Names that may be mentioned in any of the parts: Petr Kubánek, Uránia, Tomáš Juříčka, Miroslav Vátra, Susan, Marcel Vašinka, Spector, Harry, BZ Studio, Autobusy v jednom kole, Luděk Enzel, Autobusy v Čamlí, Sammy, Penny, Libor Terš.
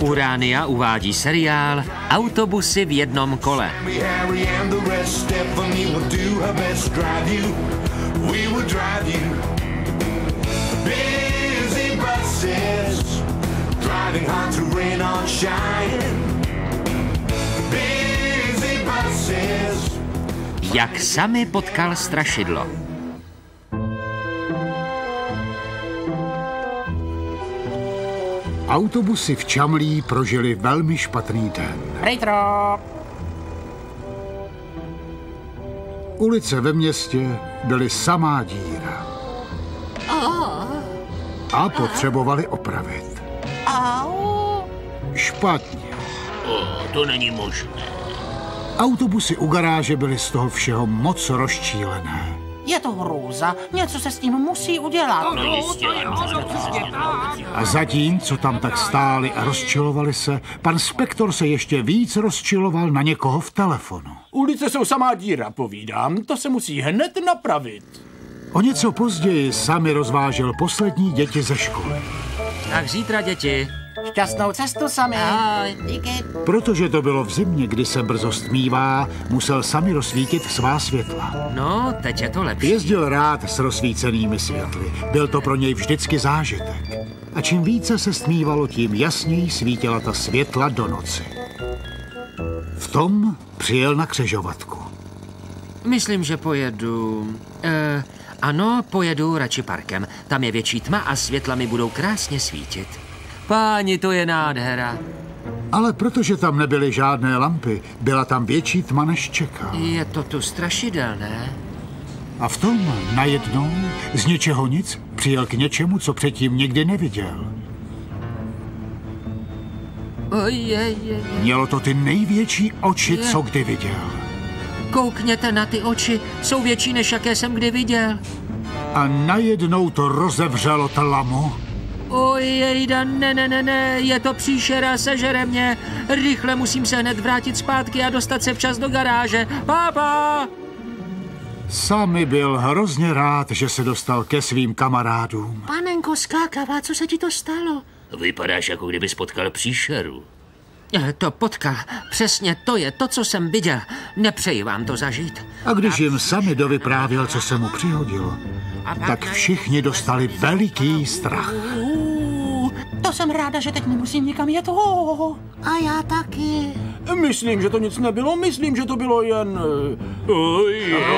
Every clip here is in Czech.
Uránia uvádí seriál Autobusy v jednom kole. Jak Sammy potkal strašidlo. Autobusy v Čamlí prožili velmi špatný den. Retro. Ulice ve městě byly samá díra. A potřebovali opravit. Špatně. To není možné. Autobusy u garáže byly z toho všeho moc rozčílené. Je to hrůza, něco se s tím musí udělat. A zatímco tam tak stáli a rozčilovali se, pan Spector se ještě víc rozčiloval na někoho v telefonu. Ulice jsou samá díra, povídám, to se musí hned napravit. O něco později Sammy rozvážel poslední děti ze školy. Tak zítra, děti. Šťastnou cestu, Sammy. Ahoj, díky. Protože to bylo v zimě, kdy se brzo stmívá, musel Sammy rozsvítit svá světla. No, teď je to lepší. Jezdil rád s rozsvícenými světly. Byl to pro něj vždycky zážitek. A čím více se stmívalo, tím jasněji svítila ta světla do noci. V tom přijel na křižovatku. Myslím, že pojedu... Ano, pojedu radši parkem. Tam je větší tma a světla mi budou krásně svítit. Páni, to je nádhera. Ale protože tam nebyly žádné lampy, byla tam větší tma, než čekal. Je to tu strašidelné. A v tom najednou z ničeho nic přijel k něčemu, co předtím nikdy neviděl. Mělo to ty největší oči, co kdy viděl. Koukněte na ty oči, jsou větší, než jaké jsem kdy viděl. A najednou to rozevřelo tlamu. Ojejda, ne, je to příšera, sežere mě. Rychle musím se hned vrátit zpátky a dostat se včas do garáže. Pápa! Sammy byl hrozně rád, že se dostal ke svým kamarádům. Panenko skákavá, co se ti to stalo? Vypadáš, jako kdyby spotkal příšeru. To potkal. Přesně to je to, co jsem viděl. Nepřeji vám to zažít. A když jim Sammy dovyprávěl, co se mu přihodilo, tak všichni dostali veliký strach. To jsem ráda, že teď nemusím nikam jet. A já taky. Myslím, že to nic nebylo. Myslím, že to bylo jen...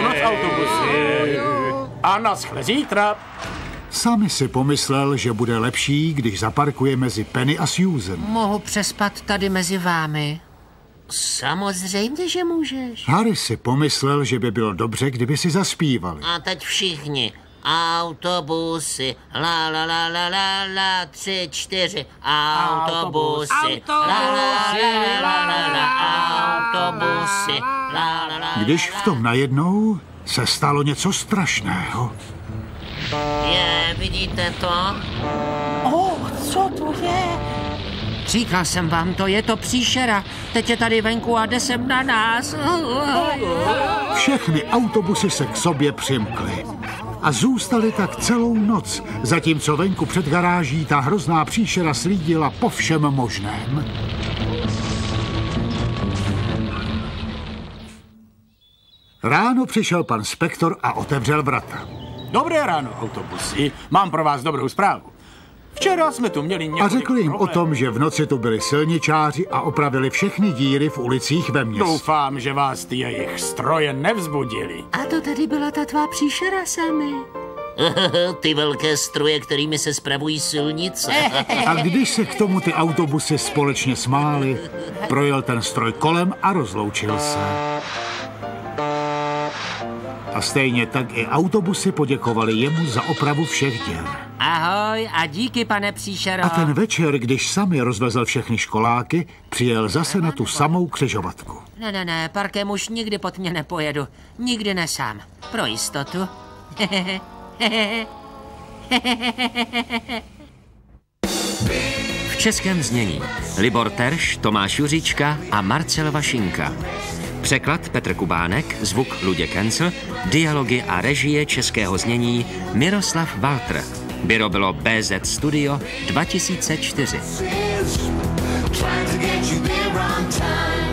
Noc autobusy. A naschle zítra. Sammy si pomyslel, že bude lepší, když zaparkuje mezi Penny a Susan. Mohu přespat tady mezi vámi? Samozřejmě, že můžeš. Harry si pomyslel, že by bylo dobře, kdyby si zaspívali. A teď všichni. Autobusy, la la la la la la, 3, 4. Autobusy, la la la la la la, autobusy, la la la. Když v tom najednou se stalo něco strašného. Je, vidíte to? Co to je? Říkal jsem vám, to je to příšera. Teď je tady venku a jde sem na nás. Všechny autobusy se k sobě přimkly. A zůstaly tak celou noc, zatímco venku před garáží ta hrozná příšera slídila po všem možném. Ráno přišel pan Spector a otevřel vrata. Dobré ráno, autobusy. Mám pro vás dobrou zprávu. Včera jsme tu měli několik problémů. A řekli jim o tom, že v noci tu byli silničáři a opravili všechny díry v ulicích ve městě. Doufám, že vás ty jejich stroje nevzbudili. A to tady byla ta tvá příšera, Sammy. Ty velké stroje, kterými se spravují silnice. A když se k tomu ty autobusy společně smály, projel ten stroj kolem a rozloučil se. A stejně tak i autobusy poděkovali jemu za opravu všech děl. Ahoj a díky, pane příšero. A ten večer, když Sammy rozvezl všechny školáky, přijel zase na tu samou křižovatku. Ne, parkem už nikdy pod mě nepojedu. Nikdy ne sám. Pro jistotu. V českém znění Libor Terš, Tomáš Juříčka a Marcel Vašinka. Překlad Petr Kubánek, zvuk Luděk Enzel, dialogy a režie českého znění Miroslav Vátra. Byro bylo BZ Studio 2004.